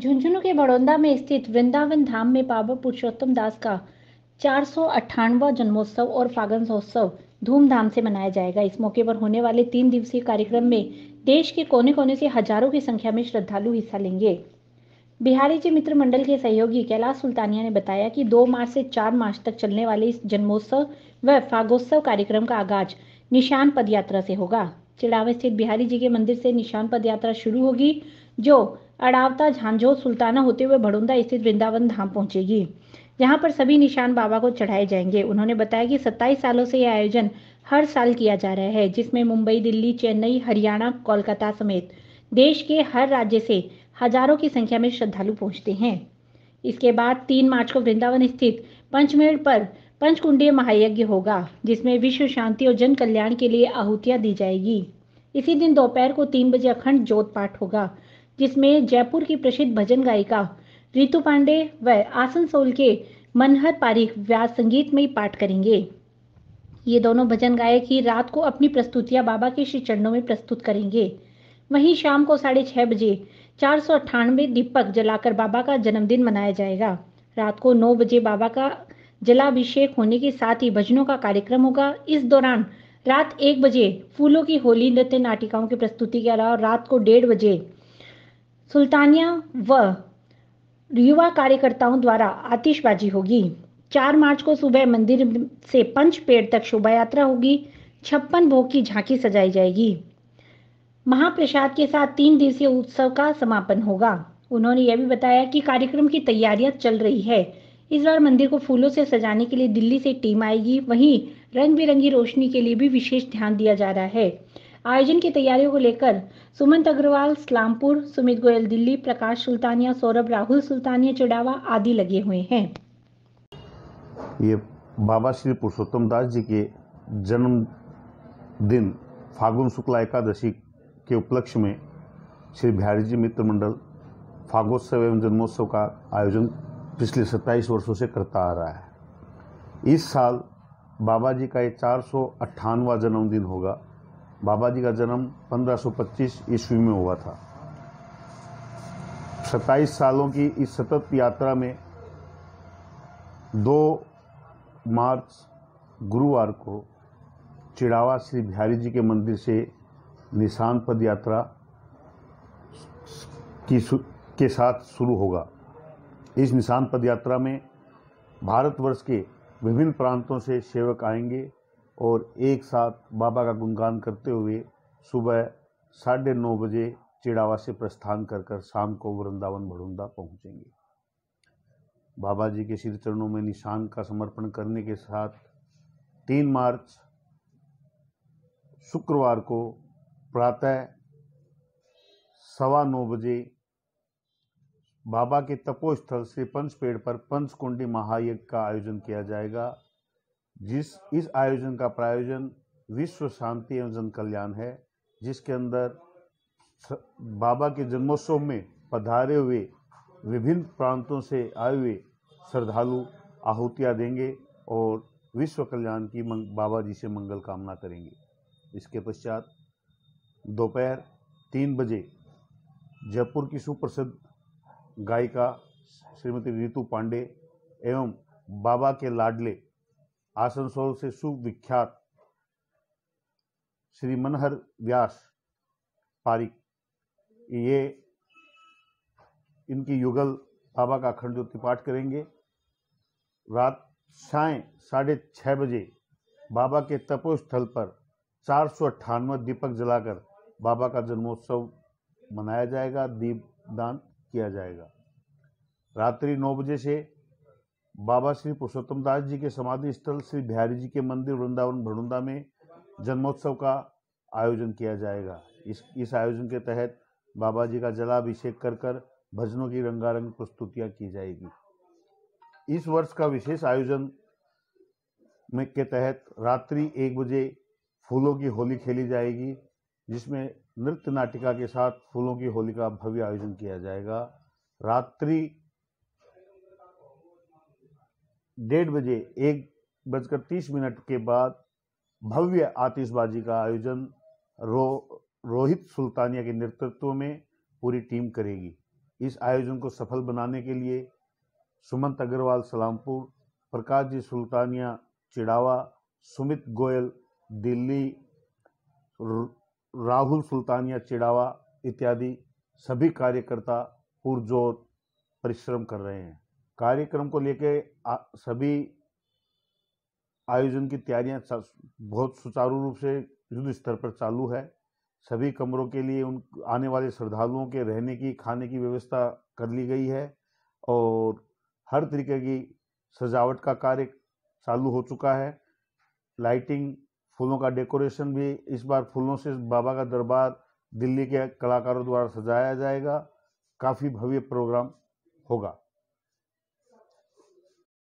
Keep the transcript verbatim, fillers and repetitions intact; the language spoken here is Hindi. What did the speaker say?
झुंझुनूं के भड़ौंदा में स्थित वृंदावन धाम में बाबा पुरुषोत्तम दास का चार सौ अट्ठानवा जन्मोत्सव और फागुन महोत्सव धूमधाम से मनाया जाएगा। इस मौके पर होने वाले तीन दिवसीय कार्यक्रम में देश के कोने कोने से हजारों की संख्या में श्रद्धालु हिस्सा लेंगे। बिहारी जी मित्र मंडल के सहयोगी कैलाश सुल्तानिया ने बताया कि दो मार्च से चार मार्च तक चलने वाले इस जन्मोत्सव व फागोत्सव कार्यक्रम का आगाज निशान पद यात्रा से होगा। चिड़ावा स्थित बिहारी जी के मंदिर से निशान पद यात्रा शुरू होगी, जो अरड़ावता झांझोत सुल्ताना होते हुए भड़ौंदा स्थित वृंदावन धाम पहुंचेगी, जहां पर सभी निशान बाबा को चढ़ाए जाएंगे। उन्होंने बताया कि सत्ताईस सालों से यह आयोजन हर साल किया जा रहा है, जिसमें मुंबई, दिल्ली, चैन्नई, हरियाणा, कोलकाता समेत देश के हर राज्य से हजारों की संख्या में श्रद्धालु पहुंचते हैं। इसके बाद तीन मार्च को वृंदावन स्थित पंचपेड़ पर पंचकुंडीय महायज्ञ होगा, जिसमें विश्व शांति और जन कल्याण के लिए आहुतियां दी जाएगी। इसी दिन दोपहर को तीन बजे अखंड ज्योति पाठ होगा, जिसमें जयपुर की प्रसिद्ध भजन गायिका ऋतु पांडे व आसनसोल के मनहर पारीक व्यास संगीत में पाठ करेंगे। ये दोनों भजन गायक ही रात को अपनी प्रस्तुतियां बाबा के श्री चरणों में प्रस्तुत करेंगे। वहीं शाम को साढ़े छह बजे चार सौ अट्ठानवे दीपक जलाकर बाबा का जन्मदिन मनाया जाएगा। रात को नौ बजे बाबा का जलाभिषेक होने के साथ ही भजनों का कार्यक्रम होगा। इस दौरान रात एक बजे फूलों की होली, नृत्य नाटिकाओं की प्रस्तुति के अलावा रात को डेढ़ बजे सुल्तानिया व युवा कार्यकर्ताओं द्वारा आतिशबाजी होगी। चार मार्च को सुबह मंदिर से पंचपेड़ तक शोभा यात्रा होगी। छप्पन भोग की झांकी सजाई जाएगी। महाप्रसाद के साथ तीन दिवसीय उत्सव का समापन होगा। उन्होंने यह भी बताया कि कार्यक्रम की तैयारियां चल रही है। इस बार मंदिर को फूलों से सजाने के लिए दिल्ली से टीम आएगी। वहीं रंग बिरंगी रोशनी के लिए भी विशेष ध्यान दिया जा रहा है। आयोजन की तैयारियों को लेकर सुमन अग्रवाल इस्लामपुर, सुमित गोयल दिल्ली, प्रकाश सुल्तानिया, सौरभ राहुल सुल्तानिया चिड़ावा आदि लगे हुए हैं। ये बाबा श्री पुरुषोत्तम दास जी के जन्म दिन फागुन शुक्ला एकादशी के उपलक्ष्य में श्री बिहारी जी मित्र मंडल फागोत्सव एवं जन्मोत्सव का आयोजन पिछले सत्ताईस वर्षों से करता आ रहा है। इस साल बाबा जी का ये चार सौ अट्ठानवा जन्मदिन होगा। बाबा जी का जन्म पंद्रह सौ पच्चीस ईस्वी में हुआ था। सत्ताईस सालों की इस सतत यात्रा में दो मार्च गुरुवार को चिड़ावा श्री बिहारी जी के मंदिर से निशान पद यात्रा की के साथ शुरू होगा। इस निशान पद यात्रा में भारतवर्ष के विभिन्न प्रांतों से सेवक आएंगे और एक साथ बाबा का गुणगान करते हुए सुबह साढ़े नौ बजे चिड़ावा से प्रस्थान कर कर शाम को वृंदावन भड़ौंदा पहुंचेंगे। बाबा जी के श्री चरणों में निशान का समर्पण करने के साथ तीन मार्च शुक्रवार को प्रातः सवा नौ बजे बाबा के तपोस्थल से पंचपेड़ पर पंचकुंडी महायज्ञ का आयोजन किया जाएगा। जिस इस आयोजन का प्रायोजन विश्व शांति एवं जन कल्याण है, जिसके अंदर बाबा के जन्मोत्सव में पधारे हुए विभिन्न प्रांतों से आए हुए श्रद्धालु आहुतियाँ देंगे और विश्व कल्याण की बाबा जी से मंगल कामना करेंगे। इसके पश्चात दोपहर तीन बजे जयपुर की सुप्रसिद्ध गायिका श्रीमती ऋतु पांडे एवं बाबा के लाडले आसनसोल से सुविख्यात श्री मनहर व्यास पारीक, ये इनकी युगल बाबा का अखंड ज्योति पाठ करेंगे। रात साय साढ़े छः बजे बाबा के तपोस्थल पर चार सौ अट्ठानवे दीपक जलाकर बाबा का जन्मोत्सव मनाया जाएगा, दीपदान किया जाएगा। रात्रि नौ बजे से बाबा श्री पुरुषोत्तम दास जी के समाधि स्थल श्री बिहारी जी के मंदिर वृंदावन भड़ौंदा में जन्मोत्सव का आयोजन किया जाएगा। इस इस आयोजन के तहत बाबा जी का जलाभिषेक कर कर भजनों की रंगारंग प्रस्तुतियाँ की जाएगी। इस वर्ष का विशेष आयोजन में के तहत रात्रि एक बजे फूलों की होली खेली जाएगी, जिसमें नृत्य नाटिका के साथ फूलों की होली का भव्य आयोजन किया जाएगा। रात्रि डेढ़ बजे एक बजकर तीस मिनट के बाद भव्य आतिशबाजी का आयोजन रो, रोहित सुल्तानिया के नेतृत्व में पूरी टीम करेगी। इस आयोजन को सफल बनाने के लिए सुमन अग्रवाल इस्लामपुर, प्रकाश जी सुल्तानिया चिड़ावा, सुमित गोयल दिल्ली, राहुल सुल्तानिया चिड़ावा इत्यादि सभी कार्यकर्ता पुरजोर परिश्रम कर रहे हैं। कार्यक्रम को लेकर सभी आयोजन की तैयारियां बहुत सुचारू रूप से युद्ध स्तर पर चालू है। सभी कमरों के लिए उन आने वाले श्रद्धालुओं के रहने की, खाने की व्यवस्था कर ली गई है और हर तरीके की सजावट का कार्य चालू हो चुका है। लाइटिंग, फूलों का डेकोरेशन भी इस बार फूलों से बाबा का दरबार दिल्ली के कलाकारों द्वारा सजाया जाएगा। काफ़ी भव्य प्रोग्राम होगा।